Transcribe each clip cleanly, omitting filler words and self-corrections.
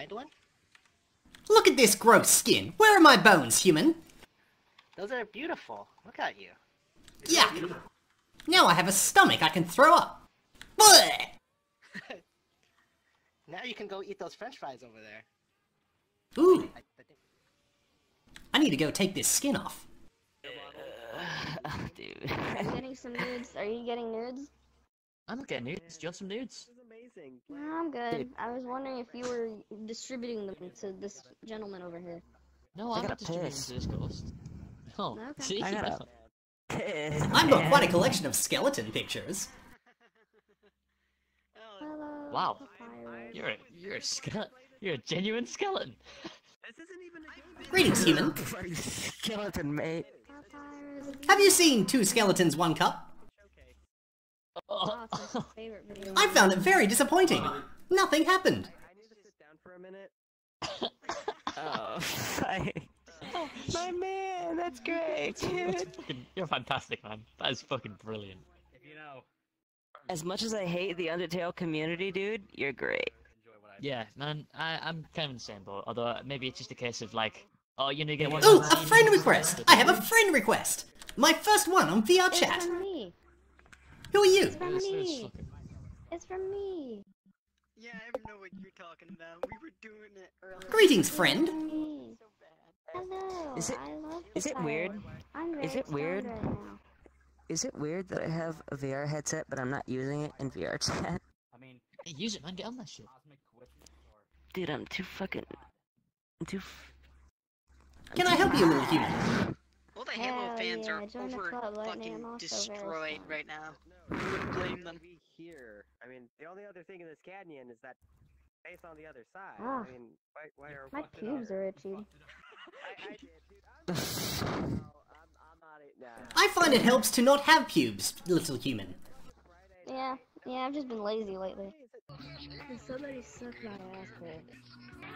Find one? Look at this gross skin! Where are my bones, human? Those are beautiful. Look at you. Yeah! Now I have a stomach I can throw up! Bleh! Now you can go eat those french fries over there. Ooh! I need to go take this skin off. Dude. I'm getting some nudes. Are you getting nudes? I'm not getting nudes. Do you want some nudes? No, I'm good. I was wondering if you were distributing them to this gentleman over here. No, I'm not distributing them to this ghost. Oh, okay. See? I've got quite a collection of skeleton pictures. Hello, wow, Papyrus. You're a genuine skeleton. This isn't even a game. Greetings, human. Skeleton, mate. Have you seen Two Skeletons, One Cup? Oh, I found it very disappointing. Nothing happened. I need to sit down for a minute. Oh, my man, that's great, dude. You're fantastic, man. That is fucking brilliant. As much as I hate the Undertale community, dude, you're great. Yeah, man, I'm kind of in the same boat. Although maybe it's just a case of like, oh, you need to get one. Ooh, a friend request! I have a friend request. My first one on VRChat. It's from me. Who are you? It's from me. It's from me. Yeah, I don't know what you're talking about. We were doing it earlier. Greetings, friend. Hello. Is it weird? Is it weird? Is it weird that I have a VR headset but I'm not using it in VR chat? I mean, use it, man. Get on that shit. Dude, I'm too fucking. Can I help you, little human? All the Halo fans are over fucking destroyed right now. Who would blame them? I mean, the only other thing in this canyon is that face on the other side. I mean, why are my pubes are itchy? I find it helps to not have pubes, little human. Yeah, I've just been lazy lately. Somebody suck my ass, man.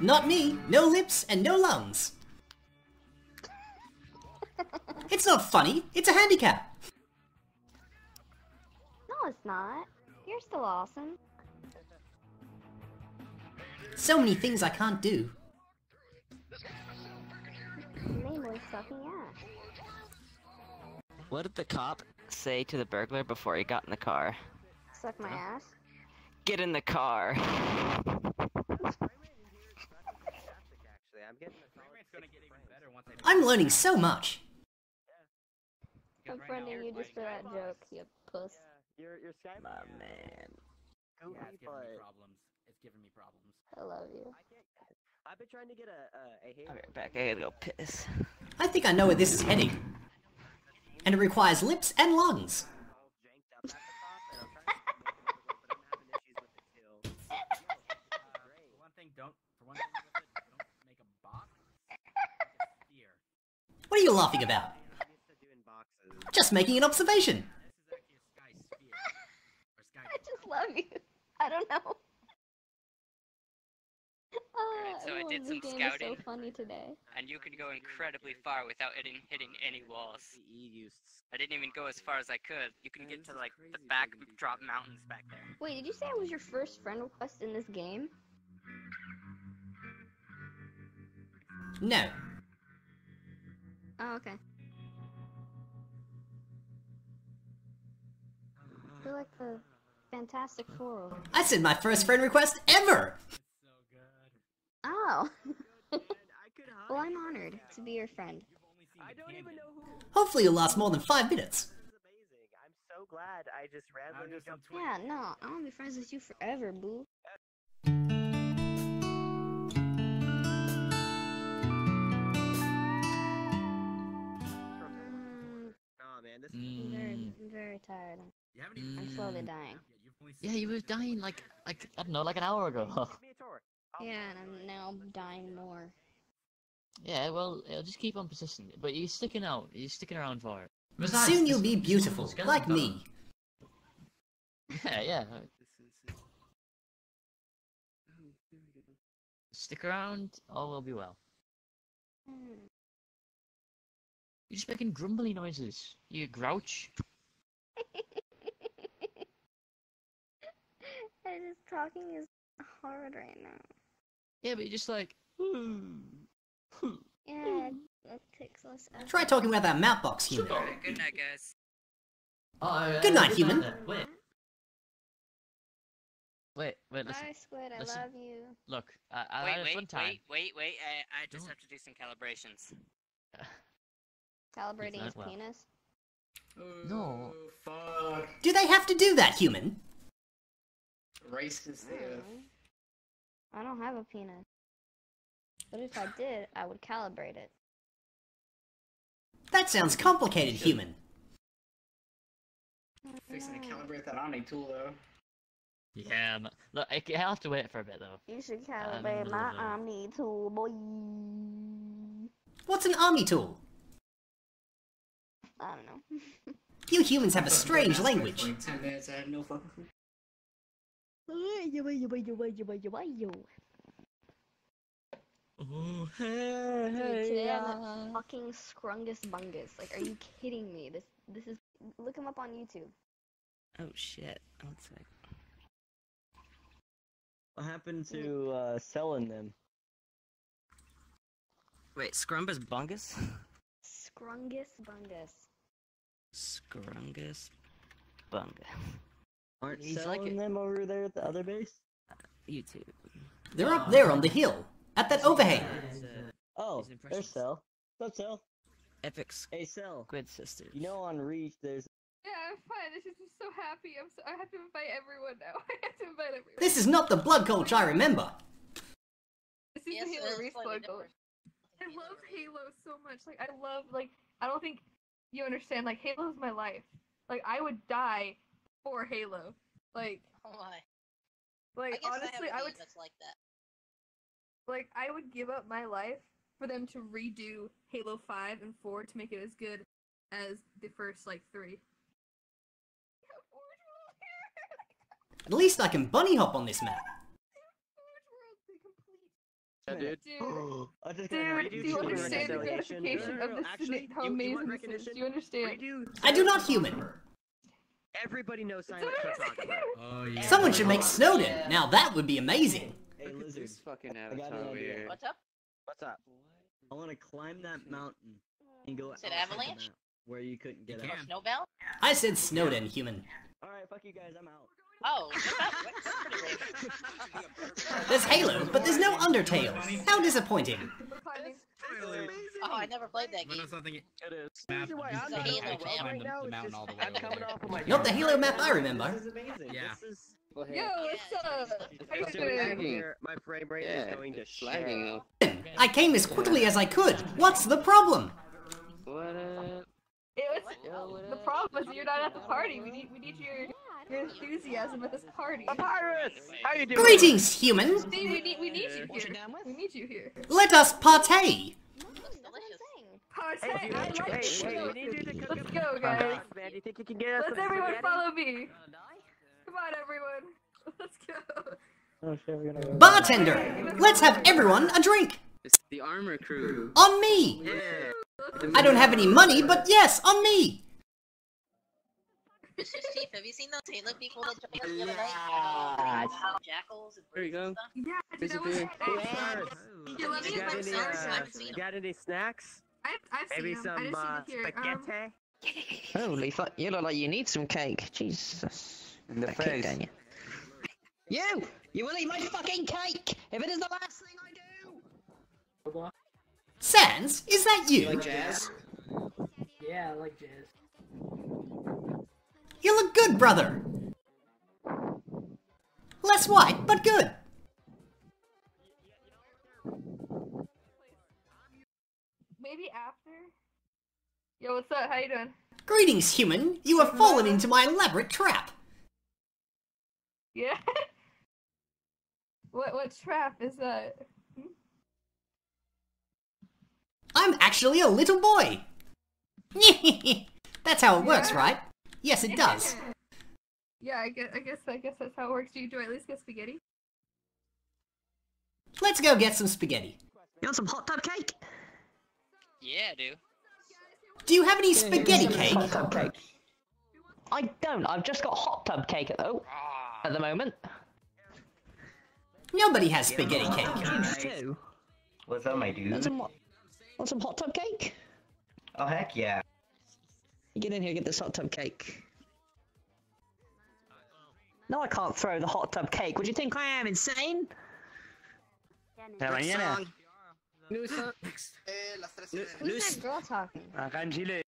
Not me. No lips and no lungs. It's not funny. It's a handicap. No, it's not. You're still awesome. So many things I can't do. Namely, sucking ass. What did the cop say to the burglar before he got in the car? Suck my ass. Get in the car. I'm learning so much. I'm friending you just for that joke, you puss. You're Skype, my man. It's giving me problems. I love you. I've been trying to get a Halo. I'll be right back. I gotta go piss. I think I know where this is heading, and it requires lips and lungs. What are you laughing about? Just making an observation. I just love you. I don't know. So I did some scouting. So funny today. And you could go incredibly far without hitting any walls. I didn't even go as far as I could. You can get to like the backdrop mountains back there. Wait, did you say it was your first friend request in this game? No. Oh, okay. You're like the Fantastic Four. I said my first friend request ever! It's so good. Oh. Well, I'm honored to be your friend. I don't even know who... Hopefully you'll last more than 5 minutes. I'm so glad I just randomly jumped. Yeah, no, I want to be friends with you forever, boo. I'm very tired. I'm slowly dying. Yeah, you were dying like I don't know, like an hour ago. Yeah, and I'm now dying more. Yeah, well, it'll just keep on persisting. But you're sticking out. You're sticking around for it. Besides, soon you'll be beautiful, like me. Yeah. Stick around, all will be well. You're just making grumbly noises, you grouch. I was just talking as hard right now. Yeah, but you're just like... Yeah, that takes less effort. Try talking about that map box, human. Sure. Good night, guys. Good night, human. Wait. Wait, listen. I swear, I love you. Look, wait, I just have to do some calibrations. Calibrating his penis? No. Fuck. Do they have to do that, human? Racist. I don't have a penis. But if I did, I would calibrate it. That sounds complicated, human. Fixing to calibrate that Omni tool, though. Yeah, but look, I'll have to wait for a bit, though. You should calibrate my Omni tool, boy. What's an Omni tool? I don't know. You humans have a strange language. Oh, hey, today I'm a fucking Scrungus Bungus. Like, are you kidding me? This is... Look him up on YouTube. Oh, shit. One sec. What happened to, selling them? Wait, Scrumbus Bungus? Scrungus Bungus. Scrungus Bungus. Aren't you selling them over there at the other base? YouTube. They're up there on the hill. At that overhang! Oh, there's Cell. What's up, Cell? Epic. Hey, Cell. Good sisters. You know on Reach, there's... Yeah, I'm fine. I'm just so happy. I have to invite everyone now. I have to invite everyone. This is not the Blood Gulch I remember! This is the Halo Reef Blood Gulch. I love Halo so much. Like, I love, like... I don't think you understand. Like, Halo's my life. Like, I would die for Halo. Like... Oh my. Like, honestly, I would... That's like that. Like, I would give up my life for them to redo Halo 5 and 4 to make it as good as the first, like, 3. At least I can bunny hop on this map. Yeah, dude, do you understand the gratification of this? Actually, how amazing this is? Do you understand? I do not, human. Everybody knows Silent Kid. Someone should make Snowden. Yeah. Now that would be amazing. Hey, lizard. Fucking avatar here. What's up? What's up? I want to climb that mountain and go. Is it avalanche? Where you couldn't get out. Snowbell? I said Snowden, human. All right, fuck you guys. I'm out. Oh. There's Halo, but there's no Undertale. How disappointing. Really? Oh, I never played that game. It is. Not the Halo map I remember. This is amazing. Yeah. Yo, what's up? How you doing? My frame rate is going to shit. I came as quickly as I could. What's the problem? What up? The problem is you're not at the party. We need your enthusiasm at this party. Papyrus! How you doing? Greetings, humans! Dude, we need you here. We need you here. Let us partay! Hey, I like it. Let's go, guys. Let's everyone follow me. Come on, everyone. Let's go. Bartender, let's have everyone a drink. It's the armor crew. On me. Yeah. I don't have any money, but yes, on me. Master Chief, have you seen those Halo people that jumped the other night? Jackals and there you go. Yeah, got any snacks? I've seen them. Maybe some spaghetti. Holy fuck! You look like you need some cake. Jesus. In the face. Down you. You will eat my fucking cake if it is the last thing I do. Sans, is that you? You like jazz? Yeah, I like jazz. You look good, brother. Less white, but good. Maybe after. Yo, what's up? How you doing? Greetings, human. You have fallen into my elaborate trap. Yeah. What trap is that? Hmm? I'm actually a little boy. That's how it works, right? Yes, it does. Yeah, I guess that's how it works. Do I at least get spaghetti? Let's go get some spaghetti. You want some hot tub cake? Yeah, I do. Do you have any spaghetti cake? Hot tub cake? I don't. I've just got hot tub cake at the moment. Nobody has spaghetti cake. Nice. What's up, my dude? Want some hot tub cake? Oh, heck yeah. Get in here, get this hot tub cake. No, I can't throw the hot tub cake. Would you think I am insane? Next song. New song. Who's that girl talking?